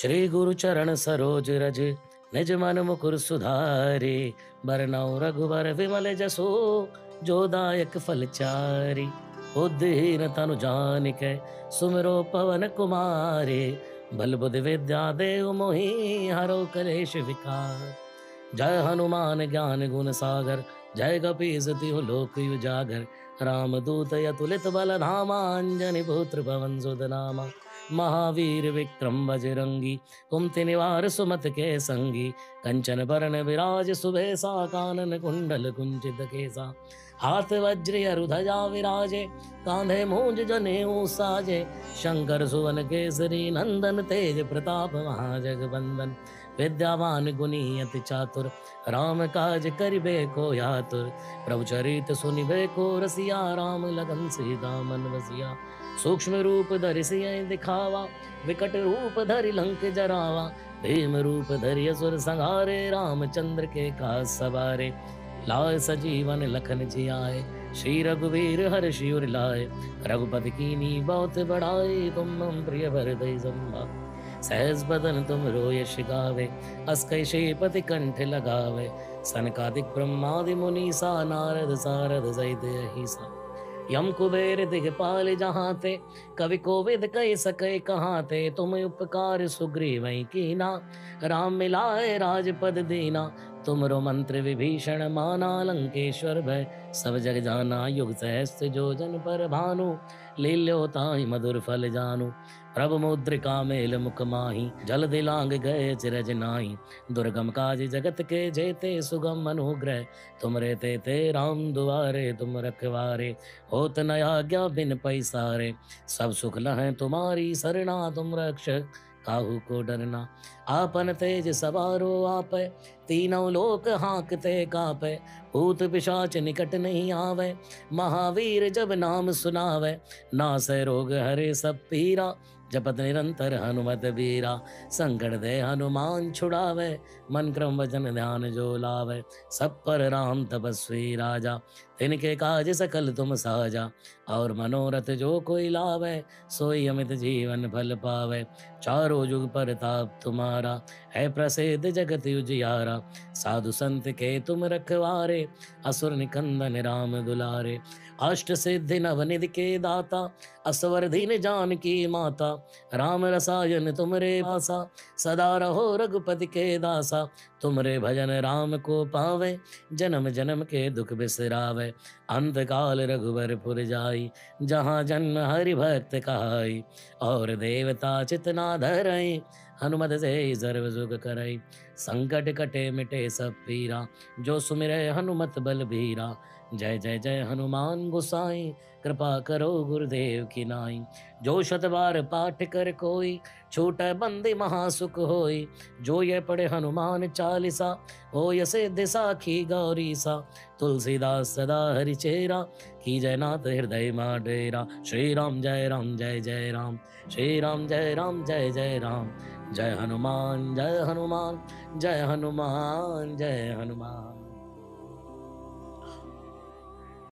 श्री गुरु चरण सरोज रज निज मन मुकुर सुधारे, बरनाउ रघुवर विमल जसो जो दायक फलचारी। बुद्धिहीन तनु जानिकै सुमिरो पवन कुमारे, बल बुद्धि विद्या देहु मोहि हरो कलेश विकार। जय हनुमान ज्ञान गुण सागर, जय कपीसतिहु लोक उजागर। राम दूत अतुलित बल धामा, अंजनि पुत्र पवन सुत नामा। महावीर विक्रम बजरंगी, कुमति निवार सुमत के संगी। कंचन बरन विराज सुबेसा, कानन कुंडल कुंचित केसा। हाथ वज्र अरुध्वजा विराजे, कांधे मूंज जनेऊ साजे। शंकर सुवन केसरी नंदन, तेज प्रताप महाजगवंदन। विद्यावान गुणी अति चातुर, राम काज करिबे को यातुर। प्रभु चरित सुनिबे को रसिया, राम लगन सीता मन बसिया। सूक्ष्म रूप धरि सियहि दिखावा, विकट रूप धरि लंक जरावा। भीम रूप धरि असुर संहारे, रामचंद्र के काज सवारे। लाए सजीवन लखन जियाए, श्री रघुवीर हर्षि उर लाए। रघुपति कीन्ही बहुत बड़ाई, तुम मम प्रिय हृदय संभाए। सहज बदन तुम रोयश गावे, अस्कै श्रीपति कंठ लगावे। सनकादिक ब्रह्मादि मुनीसा, नारद सारद सहित अहीसा। यम कुबेर दिगपाल जहाँते, कवि कोविद कह सके कहाँते। तुम उपकार सुग्रीव कीना, राम मिलाए राजपद दीना। तुमरो मंत्र विभीषण माना, लंकेश्वर भय सब जग जाना। युग सहस्त्र जोजन पर भानु, लील्योताई मधुर फल जानु। प्रभु मुद्रिका मेल मुख माहि, जल दिलांग गए चिरज नाही। दुर्गम काज जगत के जेते, सुगम अनुग्रह तुम रहते ते। राम दुआरे तुम रखवारे, होत न आज्ञा बिन पैसारे। सब सुख लहै तुम्हारी सरना, तुम रक्षक काहू को डरना। आपन तेज सवारो आपै, तीनों लोक हाँकते कापै। भूत पिशाच निकट नहीं आवै, महावीर जब नाम सुनावै। नासै रोग हरे सब पीरा, जपत निरंतर हनुमत बीरा। संकट दे हनुमान छुड़ावे, मन क्रम वचन ध्यान जो लावे। सब पर राम तपस्वी राजा, तिनके काज सकल तुम साजा। और मनोरथ जो कोई लावे, सोई अमित जीवन फल पावे। चारों जुग पर ताप तुम्हारा, है प्रसिद्ध जगत उजियारा। साधु संत के तुम रखवारे, असुर निकंदन राम दुलारे। अष्ट सिद्धि नवनिधि के दाता, असवर दीन जानकी माता। राम रसायन तुमरे आसा, सदा रहो रघुपति के दासा। तुमरे भजन राम को पावे, जन्म जन्म के दुख बिसरावे। अंत काल रघुवर पुर जाई, जहाँ जन्म हरि भक्त कहाई। और देवता चितना धरई, हनुमत से सर्व सुख करई। संकट कटे मिटे सब पीरा, जो सुमिरै हनुमत बलबीरा। जय जय जय हनुमान गोसाई, कृपा करो गुरुदेव की नाई। जो शतबार पाठ कर कोई, छूटे बंदी महासुख होई। जो ये पढ़े हनुमान चालीसा, हो ये सिद्धि साखी गौरी सा। तुलसीदास सदा हरि चेरा, की जय नाथ हृदय मा डेरा। श्री राम जय राम जय जय राम, श्री राम जय राम जय जय राम। जय हनुमान जय हनुमान जय हनुमान जय हनुमान।